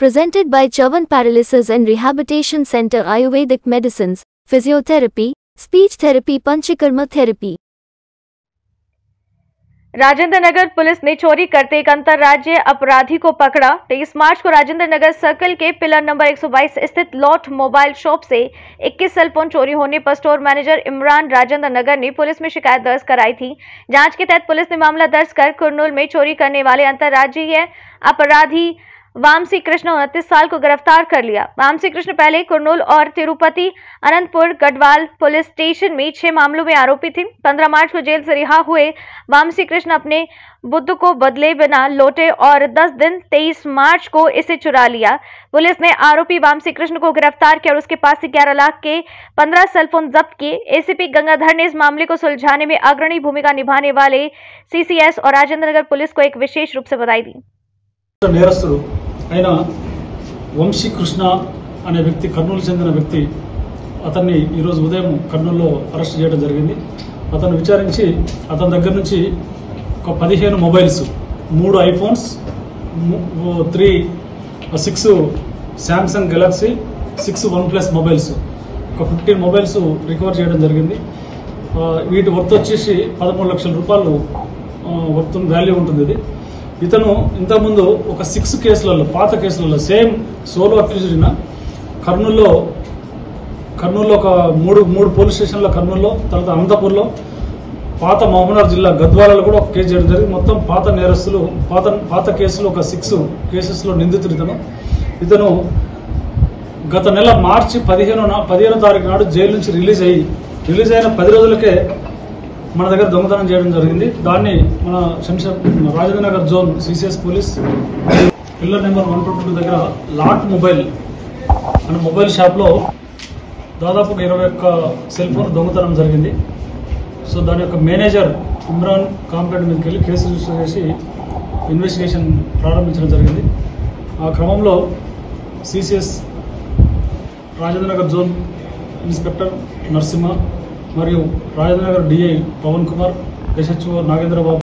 presented by Chavan Paralysis and Rehabilitation Center, Ayurvedic Medicines, Physiotherapy, Speech Therapy, Panchakarma Therapy। Rajendra Nagar police ने चोरी करते एक अंतर्राज्यीय अपराधी को पकड़ा। 23 मार्च को राजेंद्र नगर सर्कल के पिलर नंबर 122 स्थित लॉट मोबाइल शॉप से 21 सेल फोन चोरी होने पर स्टोर मैनेजर इमरान राजेंद्र नगर ने पुलिस में शिकायत दर्ज कराई थी। जांच के तहत पुलिस ने मामला दर्ज कर कुरनूल में चोरी करने वाले अंतर्राज्यीय अपराधी वामसी कृष्ण 29 साल को गिरफ्तार कर लिया। वामसी कृष्ण पहले कुरनूल और तिरुपति, अनंतपुर, गढ़वाल पुलिस स्टेशन में 6 मामलों में आरोपी थे। 15 मार्च को जेल से रिहा हुए वामसी कृष्ण अपने बुद्ध को बदले बिना लौटे और 10 दिन 23 मार्च को इसे चुरा लिया। पुलिस ने आरोपी वामसी कृष्ण को गिरफ्तार किया और उसके पास से 11 लाख के 15 सेलफोन जब्त किए। एसीपी गंगाधर ने इस मामले को सुलझाने में अग्रणी भूमिका निभाने वाले सीसीएस और राजेंद्र नगर पुलिस को एक विशेष रूप से बधाई दी। आयन वंशी कृष्ण अने व्यक्ति कर्नूल चंद्र व्यक्ति अतन्नी उदय कर्नूल अरेस्ट जरिए अतु विचारी अतन दी 15 mobiles 3 iPhones 3 6 Samsung Galaxy 6 OnePlus mobiles 15 mobiles recover चेयर जरिए वीट वर्त 13 लक्षल रूपये वर्त वाल्यू उ ఇతను ఇంతకుముందు ఒక 6 కేసులలో పాత కేసులలో సేమ్ సోలో అక్యూజ్డ్ కర్నూల్లో ఒక మూడు పోలీస్ స్టేషన్ల కర్నూల్లో తర్వాత అనంతపూర్లో పాత మహబూబ్నగర్ జిల్లా గద్వాలలో కూడా ఒక కేసు జరిగింది। మొత్తం పాత నేరస్తులు పాత కేసులు ఒక 6 కేసెస్లో నిందితుడు ఇతను గత నెల మార్చి 15వ తారీఖు నాడు జైలు నుంచి రిలీజ్ అయిన 10 రోజులకే మన దగ్గర దొంగతనం చేయడం జరిగింది। దాన్ని మన Rajendra Nagar zone CCS police pillar number 122 దగ్గర లాట్ మొబైల్ అనే మొబైల్ షాప్లో దాదాపు 21 సెల్ ఫోన్ దొంగతనం జరిగింది। సో దాని యొక్క మేనేజర్ ఇమ్రాన్ కాంప్లైంట్ మీదకి వెళ్ళి కేసు రిజిస్టర్ చేసి ఇన్వెస్టిగేషన్ ప్రారంభించడం జరిగింది। ఆ క్రమంలో CCS Rajendra Nagar zone inspector Narasimha మరియు రాజేంద్ర నగర్ DI రాజవన్ కుమార్, SHO నాగేంద్ర బాబూ।